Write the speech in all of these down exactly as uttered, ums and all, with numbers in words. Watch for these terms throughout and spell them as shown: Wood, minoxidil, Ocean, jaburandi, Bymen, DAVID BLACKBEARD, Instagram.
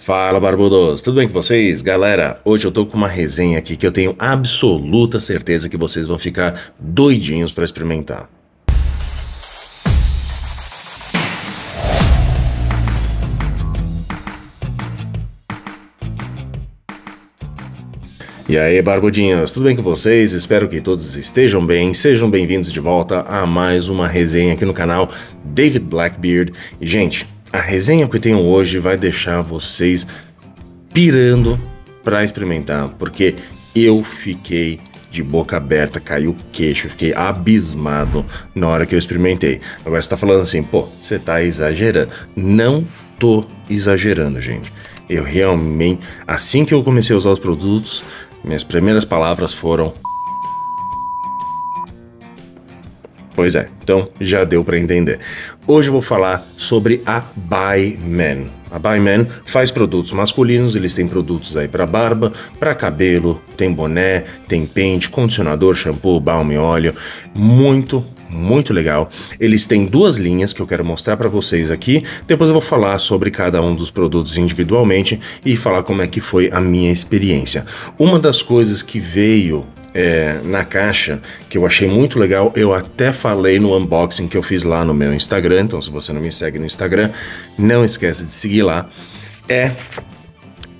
Fala, barbudos, tudo bem com vocês? Galera, hoje eu tô com uma resenha aqui que eu tenho absoluta certeza que vocês vão ficar doidinhos pra experimentar. E aí, barbudinhos, tudo bem com vocês? Espero que todos estejam bem, sejam bem-vindos de volta a mais uma resenha aqui no canal David Blackbeard. E, gente, a resenha que eu tenho hoje vai deixar vocês pirando para experimentar, porque eu fiquei de boca aberta, caiu o queixo, eu fiquei abismado na hora que eu experimentei. Agora você tá falando assim, pô, você tá exagerando. Não tô exagerando, gente. Eu realmente, assim que eu comecei a usar os produtos, minhas primeiras palavras foram... Pois é, então já deu para entender. Hoje eu vou falar sobre a Bymen. A Bymen faz produtos masculinos, eles têm produtos aí para barba, para cabelo, tem boné, tem pente, condicionador, shampoo, balm e óleo, muito, muito legal. Eles têm duas linhas que eu quero mostrar para vocês aqui, depois eu vou falar sobre cada um dos produtos individualmente e falar como é que foi a minha experiência. Uma das coisas que veio... É, na caixa, que eu achei muito legal, eu até falei no unboxing que eu fiz lá no meu Instagram, então se você não me segue no Instagram, não esquece de seguir lá, é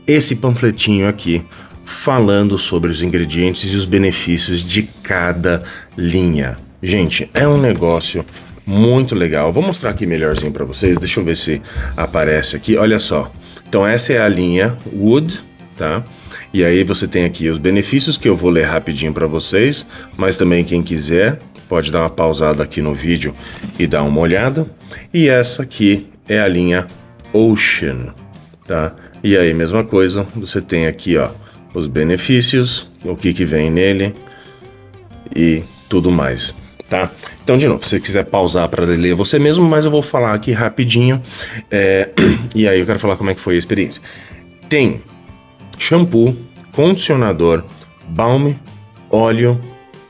esse panfletinho aqui, falando sobre os ingredientes e os benefícios de cada linha. Gente, é um negócio muito legal, vou mostrar aqui melhorzinho pra vocês, deixa eu ver se aparece aqui, olha só. Então essa é a linha Wood, tá? E aí você tem aqui os benefícios que eu vou ler rapidinho para vocês, mas também quem quiser pode dar uma pausada aqui no vídeo e dar uma olhada. E essa aqui é a linha Ocean, tá? E aí mesma coisa, você tem aqui, ó, os benefícios, o que que vem nele e tudo mais, tá? Então, de novo, se você quiser pausar para ler você mesmo, mas eu vou falar aqui rapidinho, é... e aí eu quero falar como é que foi a experiência. Tem shampoo, condicionador, balm, óleo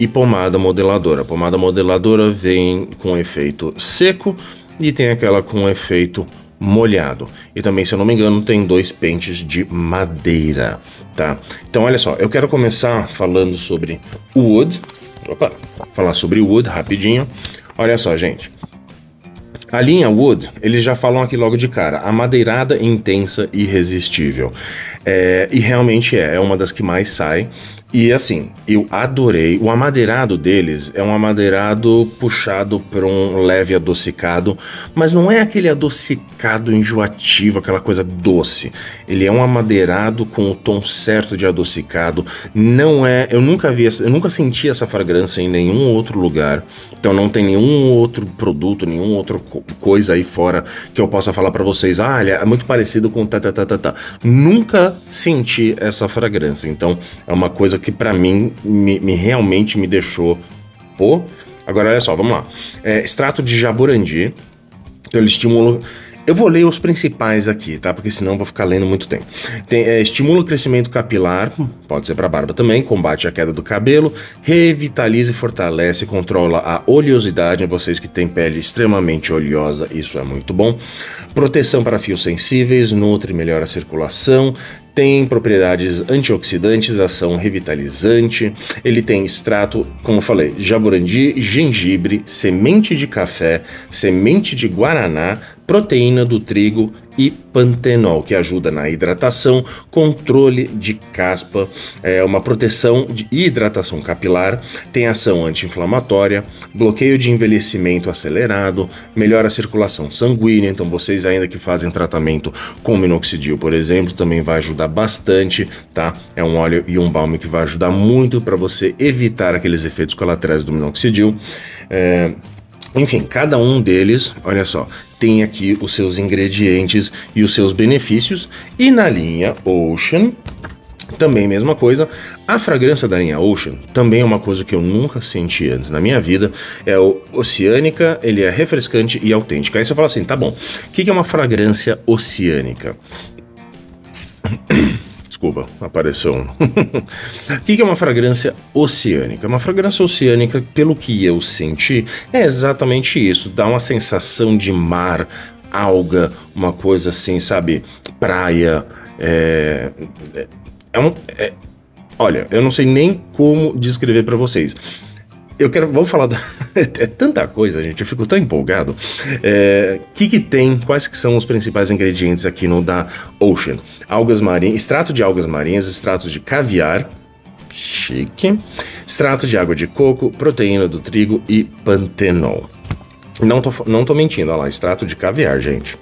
e pomada modeladora. A pomada modeladora vem com efeito seco e tem aquela com efeito molhado. E também, se eu não me engano, tem dois pentes de madeira, tá? Então, olha só, eu quero começar falando sobre o Wood. Opa, falar sobre o Wood rapidinho. Olha só, gente. A linha Wood, eles já falam aqui logo de cara, amadeirada, intensa e irresistível. É, e realmente é, é uma das que mais sai. E assim, eu adorei. O amadeirado deles é um amadeirado puxado por um leve adocicado, mas não é aquele adocicado enjoativo, aquela coisa doce. Ele é um amadeirado com o tom certo de adocicado. Não é, eu nunca vi, eu nunca senti essa fragrância em nenhum outro lugar. Então não tem nenhum outro produto, nenhum outro coisa aí fora que eu possa falar para vocês, ah, olha, é muito parecido com tá, tá, tá, tá, tá. Nunca senti essa fragrância, então é uma coisa que para mim me, me realmente me deixou, pô. Agora olha só, vamos lá, é, extrato de jaburandi, então ele estimula, eu vou ler os principais aqui, tá, porque senão eu vou ficar lendo muito tempo. Tem, é, estimula o crescimento capilar, pode ser para barba também, combate a queda do cabelo, revitaliza e fortalece, controla a oleosidade, vocês que têm pele extremamente oleosa, isso é muito bom. Proteção para fios sensíveis, nutre e melhora a circulação, tem propriedades antioxidantes, ação revitalizante, ele tem extrato, como eu falei, jaburandi, gengibre, semente de café, semente de guaraná, proteína do trigo e pantenol, que ajuda na hidratação, controle de caspa, é uma proteção e hidratação capilar, tem ação anti-inflamatória, bloqueio de envelhecimento acelerado, melhora a circulação sanguínea, então vocês ainda que fazem tratamento com minoxidil, por exemplo, também vai ajudar bastante, tá? É um óleo e um balme que vai ajudar muito para você evitar aqueles efeitos colaterais do minoxidil. É, enfim, cada um deles, olha só, tem aqui os seus ingredientes e os seus benefícios. E na linha Ocean, também mesma coisa. A fragrância da linha Ocean também é uma coisa que eu nunca senti antes na minha vida. É o oceânica, ele é refrescante e autêntica. Aí você fala assim, tá bom, o que é uma fragrância oceânica? Desculpa, apareceu um. O que é uma fragrância oceânica? Uma fragrância oceânica, pelo que eu senti, é exatamente isso. Dá uma sensação de mar alga, uma coisa assim, sabe? Praia. É, é um. É... Olha, eu não sei nem como descrever para vocês. Eu quero, vou falar, da, é tanta coisa, gente, eu fico tão empolgado. É, que que tem, quais que são os principais ingredientes aqui no da Ocean? Algas marinhas, extrato de algas marinhas, extrato de caviar, chique, extrato de água de coco, proteína do trigo e pantenol. Não tô, não tô mentindo, olha lá, extrato de caviar, gente.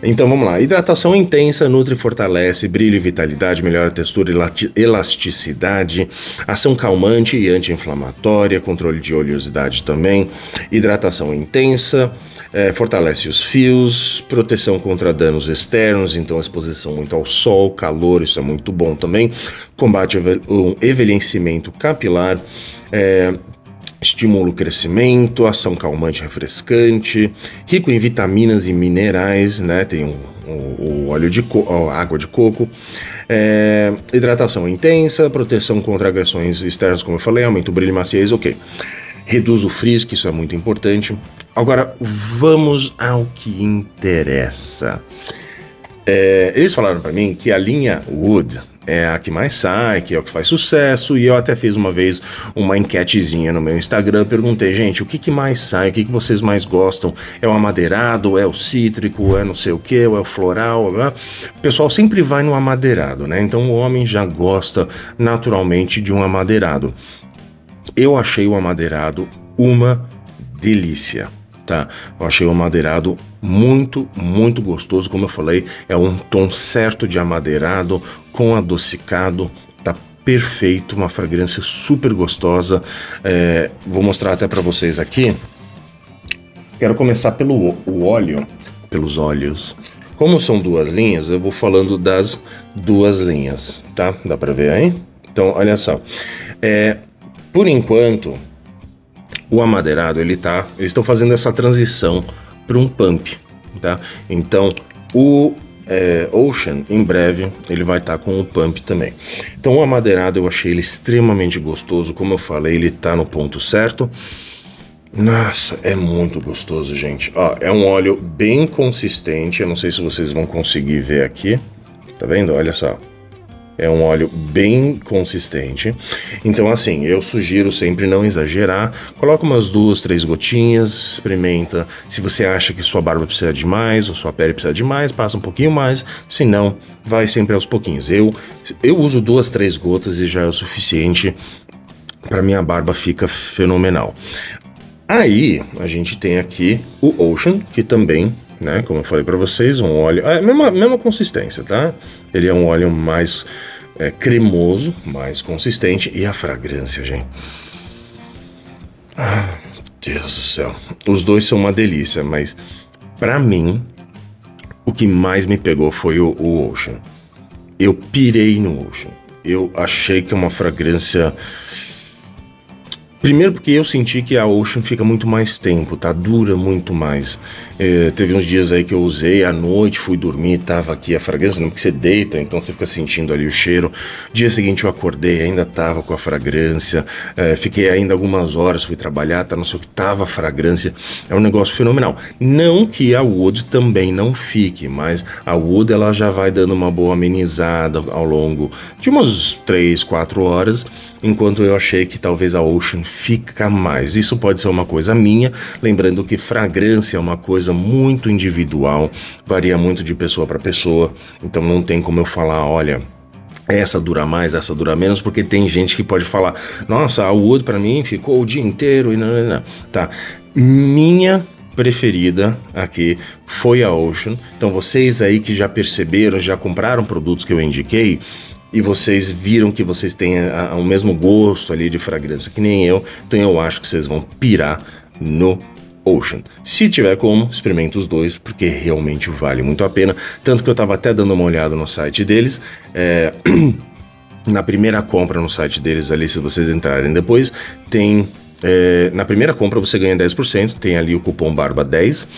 Então vamos lá, hidratação intensa, nutre e fortalece, brilho e vitalidade, melhora a textura e elasticidade, ação calmante e anti-inflamatória, controle de oleosidade também, hidratação intensa, é, fortalece os fios, proteção contra danos externos, então exposição muito ao sol, calor, isso é muito bom também, combate o envelhecimento capilar, é... estimula o crescimento, ação calmante refrescante, rico em vitaminas e minerais, né? Tem o, o, o óleo de coco, água de coco, é, hidratação intensa, proteção contra agressões externas, como eu falei, aumenta o brilho e maciez, ok. Reduz o frizz, que isso é muito importante. Agora, vamos ao que interessa. É, eles falaram para mim que a linha Wood é a que mais sai, que é o que faz sucesso, e eu até fiz uma vez uma enquetezinha no meu Instagram, perguntei, gente, o que que mais sai, o que que vocês mais gostam, é o amadeirado, é o cítrico, é não sei o que, é o floral, né? O pessoal sempre vai no amadeirado, né, então o homem já gosta naturalmente de um amadeirado. Eu achei o amadeirado uma delícia, tá, eu achei o amadeirado muito, muito gostoso, como eu falei, é um tom certo de amadeirado com adocicado, tá perfeito, uma fragrância super gostosa. É, vou mostrar até para vocês aqui. Quero começar pelo o óleo, pelos óleos. Como são duas linhas, eu vou falando das duas linhas, tá? Dá para ver aí? Então, olha só. É, por enquanto, o amadeirado ele tá, eles estão fazendo essa transição para um pump, tá? Então o é, Ocean em breve ele vai estar tá com um pump também. Então o amadeirado eu achei ele extremamente gostoso, como eu falei, ele tá no ponto certo. Nossa, é muito gostoso, gente. Ó, é um óleo bem consistente, eu não sei se vocês vão conseguir ver aqui, tá vendo? Olha só. É um óleo bem consistente, então assim, eu sugiro sempre não exagerar, coloca umas duas, três gotinhas, experimenta, se você acha que sua barba precisa de mais, ou sua pele precisa de mais, passa um pouquinho mais, se não, vai sempre aos pouquinhos. Eu, eu uso duas, três gotas e já é o suficiente, para minha barba fica fenomenal. Aí, a gente tem aqui o Ocean, que também... né, como eu falei para vocês, um óleo, a mesma, mesma consistência, tá? Ele é um óleo mais é, cremoso, mais consistente, e a fragrância, gente. Ah, Deus do céu. Os dois são uma delícia, mas para mim, o que mais me pegou foi o, o Ocean. Eu pirei no Ocean. Eu achei que é uma fragrância... Primeiro porque eu senti que a Ocean fica muito mais tempo, tá? Dura muito mais. É, teve uns dias aí que eu usei à noite, fui dormir, tava aqui a fragrância, não porque você deita, então você fica sentindo ali o cheiro. Dia seguinte eu acordei, ainda tava com a fragrância, é, fiquei ainda algumas horas, fui trabalhar, tá, não sei o que, tava a fragrância. É um negócio fenomenal. Não que a Wood também não fique, mas a Wood ela já vai dando uma boa amenizada ao longo de umas três, quatro horas, enquanto eu achei que talvez a Ocean fica mais. Isso pode ser uma coisa minha, lembrando que fragrância é uma coisa muito individual, varia muito de pessoa para pessoa, então não tem como eu falar, olha, essa dura mais, essa dura menos, porque tem gente que pode falar, nossa, a Wood para mim ficou o dia inteiro e não, não, não, tá? Minha preferida aqui foi a Ocean, então vocês aí que já perceberam, já compraram produtos que eu indiquei, e vocês viram que vocês têm a, a, o mesmo gosto ali de fragrância que nem eu, então eu acho que vocês vão pirar no Ocean. Se tiver como, experimenta os dois, porque realmente vale muito a pena. Tanto que eu tava até dando uma olhada no site deles, é, na primeira compra no site deles ali, se vocês entrarem depois, tem... É, na primeira compra você ganha dez por cento, tem ali o cupom barba dez.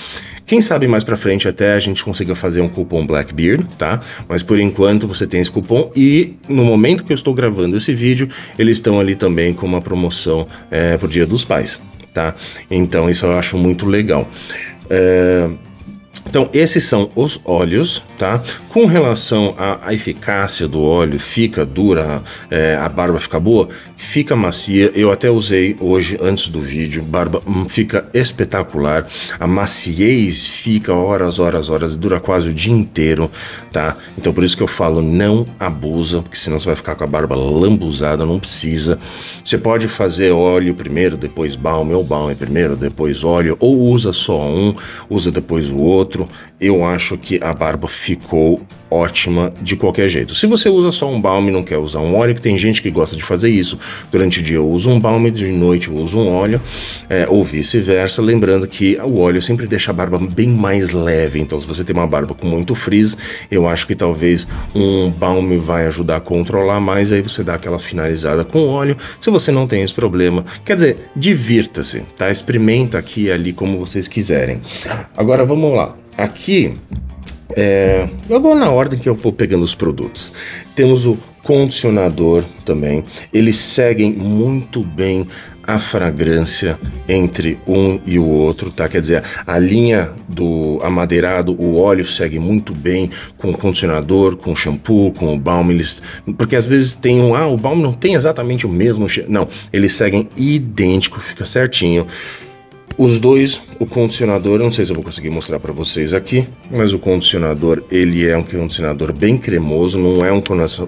Quem sabe mais pra frente até a gente consiga fazer um cupom Blackbeard, tá? Mas por enquanto você tem esse cupom e no momento que eu estou gravando esse vídeo, eles estão ali também com uma promoção é, pro Dia dos Pais, tá? Então isso eu acho muito legal. É... Então, esses são os óleos, tá? Com relação à eficácia do óleo, fica dura, é, a barba fica boa, fica macia. Eu até usei hoje, antes do vídeo, barba hum, fica espetacular. A maciez fica horas, horas, horas, dura quase o dia inteiro, tá? Então, por isso que eu falo, não abusa, porque senão você vai ficar com a barba lambuzada, não precisa. Você pode fazer óleo primeiro, depois balm, ou balm primeiro, depois óleo, ou usa só um, usa depois o outro. Eu acho que a barba ficou ótima de qualquer jeito. Se você usa só um balm e não quer usar um óleo, que tem gente que gosta de fazer isso, durante o dia eu uso um balm, de noite eu uso um óleo, é, ou vice-versa, lembrando que o óleo sempre deixa a barba bem mais leve. Então, se você tem uma barba com muito frizz, eu acho que talvez um balm vai ajudar a controlar mais, aí você dá aquela finalizada com óleo, se você não tem esse problema. Quer dizer, divirta-se, tá? Experimenta aqui e ali como vocês quiserem. Agora vamos lá. Aqui, é, eu vou na ordem que eu vou pegando os produtos. Temos o condicionador também. Eles seguem muito bem a fragrância entre um e o outro, tá? Quer dizer, a linha do amadeirado, o óleo segue muito bem com o condicionador, com o shampoo, com o balm, eles, porque às vezes tem um, ah, o balm não tem exatamente o mesmo cheiro. Não, eles seguem idêntico, fica certinho. Os dois, o condicionador, eu não sei se eu vou conseguir mostrar para vocês aqui, mas o condicionador, ele é um condicionador bem cremoso, não é um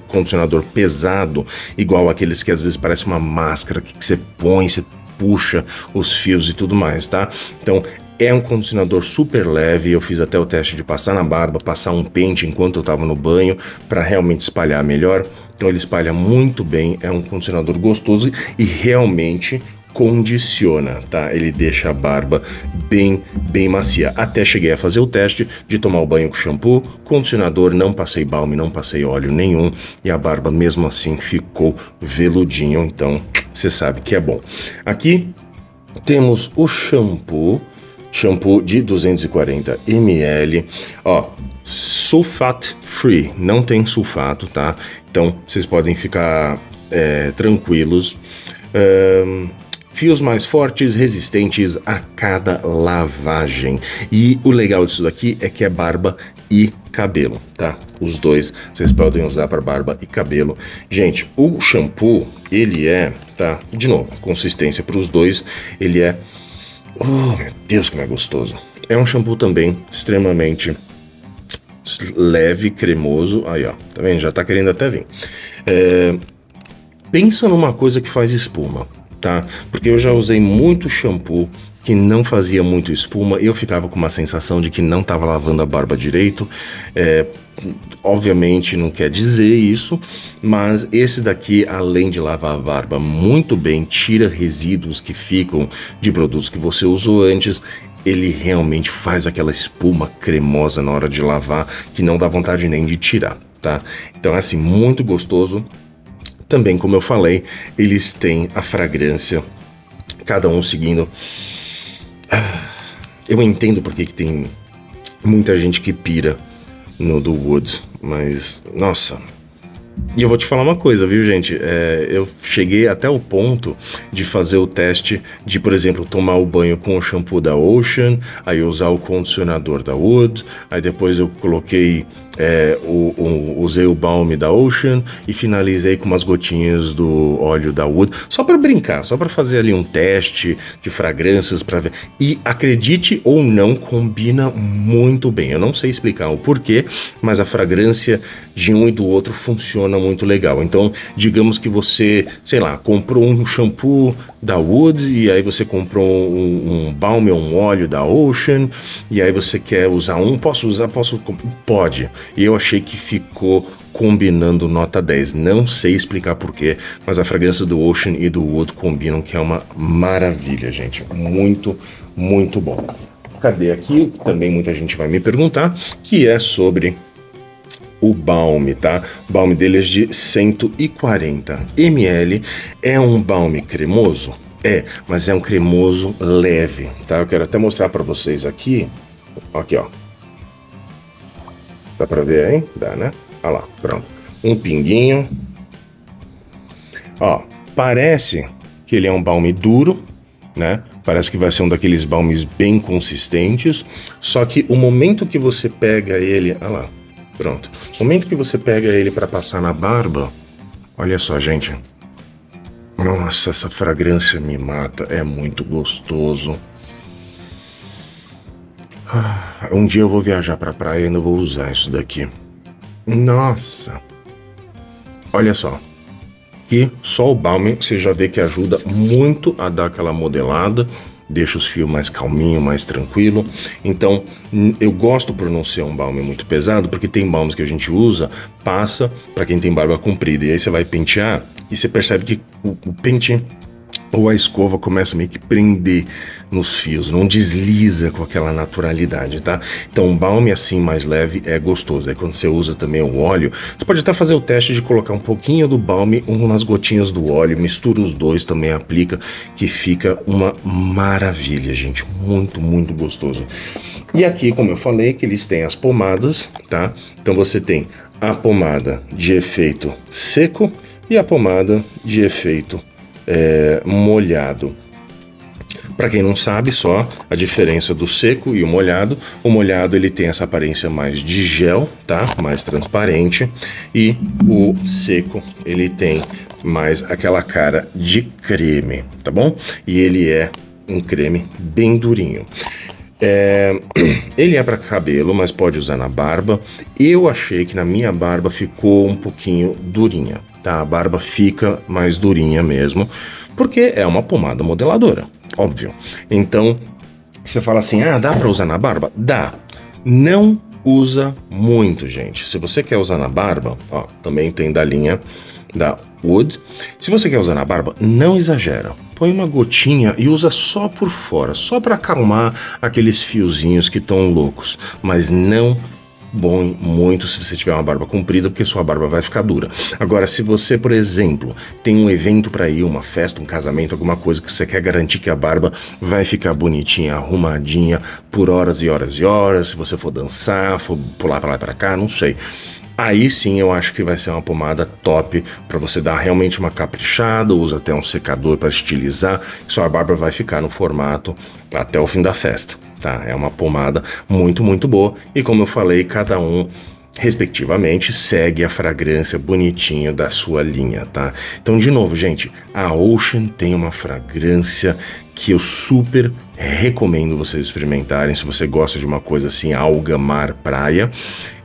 condicionador pesado, igual aqueles que às vezes parece uma máscara que você põe, você puxa os fios e tudo mais, tá? Então, é um condicionador super leve. Eu fiz até o teste de passar na barba, passar um pente enquanto eu tava no banho, para realmente espalhar melhor. Então, ele espalha muito bem, é um condicionador gostoso e realmente condiciona, tá? Ele deixa a barba bem, bem macia. Até cheguei a fazer o teste de tomar o banho com shampoo, condicionador, não passei balm, não passei óleo nenhum, e a barba mesmo assim ficou veludinho, então você sabe que é bom. Aqui temos o shampoo, shampoo de duzentos e quarenta mililitros, ó, sulfate free, não tem sulfato, tá? Então vocês podem ficar é, tranquilos. Um, Fios mais fortes, resistentes a cada lavagem. E o legal disso daqui é que é barba e cabelo, tá? Os dois vocês podem usar para barba e cabelo. Gente, o shampoo, ele é, tá? De novo, consistência para os dois. Ele é... Oh, meu Deus, como é gostoso. É um shampoo também extremamente leve, cremoso. Aí, ó, tá vendo? Já tá querendo até vir. É... Pensa numa coisa que faz espuma. Tá? Porque eu já usei muito shampoo que não fazia muito espuma, eu ficava com uma sensação de que não estava lavando a barba direito. É, obviamente não quer dizer isso, mas esse daqui, além de lavar a barba muito bem, tira resíduos que ficam de produtos que você usou antes, ele realmente faz aquela espuma cremosa na hora de lavar que não dá vontade nem de tirar, tá? Então, assim, muito gostoso. Também, como eu falei, eles têm a fragrância, cada um seguindo. Eu entendo porque que tem muita gente que pira no do Wood, mas, nossa... E eu vou te falar uma coisa, viu, gente? É, eu cheguei até o ponto de fazer o teste de, por exemplo, tomar o banho com o shampoo da Ocean, aí usar o condicionador da Wood, aí depois eu coloquei, é, o, o, usei o balm da Ocean e finalizei com umas gotinhas do óleo da Wood, só para brincar, só para fazer ali um teste de fragrâncias para ver. E acredite ou não, combina muito bem. Eu não sei explicar o porquê, mas a fragrância de um e do outro funciona muito legal. Então, digamos que você, sei lá, comprou um shampoo da Wood e aí você comprou um, um balm ou um óleo da Ocean e aí você quer usar um, posso usar, posso, pode. E eu achei que ficou combinando nota dez, não sei explicar porquê, mas a fragrância do Ocean e do Wood combinam, que é uma maravilha, gente, muito, muito bom. Cadê aqui? Também muita gente vai me perguntar, que é sobre... o balm, tá? O balm deles de cento e quarenta mililitros. É um balm cremoso? É, mas é um cremoso leve, tá? Eu quero até mostrar pra vocês aqui. Aqui, ó. Dá pra ver, hein? Dá, né? Olha lá, pronto. Um pinguinho. Ó, parece que ele é um balm duro, né? Parece que vai ser um daqueles balmes bem consistentes, só que o momento que você pega ele... Ah lá, pronto. O momento que você pega ele para passar na barba... Olha só, gente. Nossa, essa fragrância me mata. É muito gostoso. Ah, um dia eu vou viajar pra praia e ainda vou usar isso daqui. Nossa. Olha só. E só o Bymen você já vê que ajuda muito a dar aquela modelada. Deixa os fios mais calminho, mais tranquilo. Então, eu gosto por não ser um balme muito pesado, porque tem balmes que a gente usa, passa para quem tem barba comprida. E aí você vai pentear e você percebe que o, o pente ou a escova começa meio que prender nos fios, não desliza com aquela naturalidade, tá? Então, um balme assim mais leve é gostoso. Aí quando você usa também o óleo, você pode até fazer o teste de colocar um pouquinho do balme, umas gotinhas do óleo, mistura os dois, também aplica, que fica uma maravilha, gente. Muito, muito gostoso. E aqui, como eu falei, que eles têm as pomadas, tá? Então você tem a pomada de efeito seco e a pomada de efeito É, molhado. Para quem não sabe, só a diferença do seco e o molhado. O molhado ele tem essa aparência mais de gel, tá? Mais transparente. E o seco ele tem mais aquela cara de creme, tá bom? E ele é um creme bem durinho. É, ele é para cabelo, mas pode usar na barba. Eu achei que na minha barba ficou um pouquinho durinha, tá? A barba fica mais durinha mesmo, porque é uma pomada modeladora, óbvio. Então, você fala assim, ah, dá para usar na barba? Dá. Não usa muito, gente. Se você quer usar na barba, ó, também tem da linha da Wood. Se você quer usar na barba, não exagera. Põe uma gotinha e usa só por fora, só para acalmar aqueles fiozinhos que estão loucos, mas não bom muito se você tiver uma barba comprida, porque sua barba vai ficar dura. Agora, se você, por exemplo, tem um evento para ir, uma festa, um casamento, alguma coisa que você quer garantir que a barba vai ficar bonitinha, arrumadinha por horas e horas e horas, se você for dançar, for pular para lá e para cá, não sei. Aí sim eu acho que vai ser uma pomada top para você dar realmente uma caprichada, usa até um secador para estilizar, sua barba vai ficar no formato até o fim da festa, tá? É uma pomada muito, muito boa e, como eu falei, cada um respectivamente segue a fragrância bonitinha da sua linha, tá? Então, de novo, gente, a Ocean tem uma fragrância que eu super recomendo vocês experimentarem se você gosta de uma coisa assim, alga, mar, praia.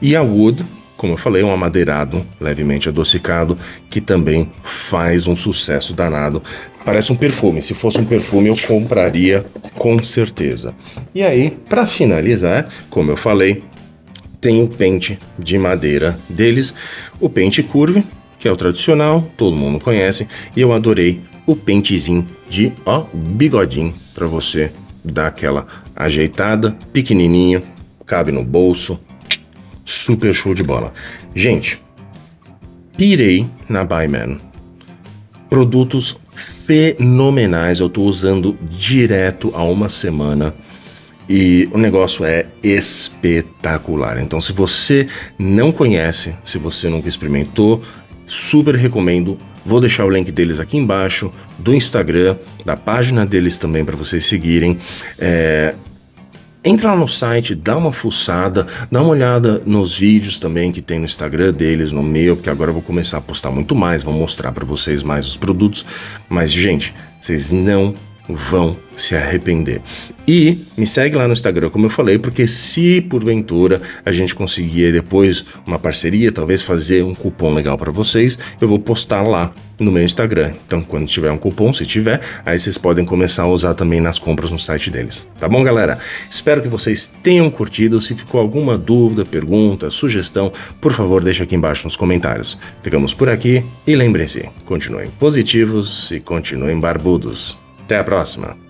E a Wood, como eu falei, um amadeirado levemente adocicado que também faz um sucesso danado. Parece um perfume. Se fosse um perfume eu compraria com certeza. E aí, para finalizar, como eu falei, tem o pente de madeira deles, o pente curve, que é o tradicional, todo mundo conhece, e eu adorei o pentezinho de, ó, bigodinho para você dar aquela ajeitada, pequenininho, cabe no bolso. Super show de bola. Gente, pirei na Bymen. Produtos fenomenais. Eu tô usando direto há uma semana e o negócio é espetacular. Então, se você não conhece, se você nunca experimentou, super recomendo. Vou deixar o link deles aqui embaixo, do Instagram, da página deles também para vocês seguirem. É... Entra lá no site, dá uma fuçada, dá uma olhada nos vídeos também que tem no Instagram deles, no meu, porque agora eu vou começar a postar muito mais, vou mostrar para vocês mais os produtos. Mas, gente, vocês não vão se arrepender. E me segue lá no Instagram, como eu falei, porque se porventura a gente conseguir depois uma parceria, talvez fazer um cupom legal para vocês, eu vou postar lá no meu Instagram. Então, quando tiver um cupom, se tiver, aí vocês podem começar a usar também nas compras no site deles. Tá bom, galera? Espero que vocês tenham curtido. Se ficou alguma dúvida, pergunta, sugestão, por favor, deixa aqui embaixo nos comentários. Ficamos por aqui e lembrem-se, continuem positivos e continuem barbudos. Até a próxima!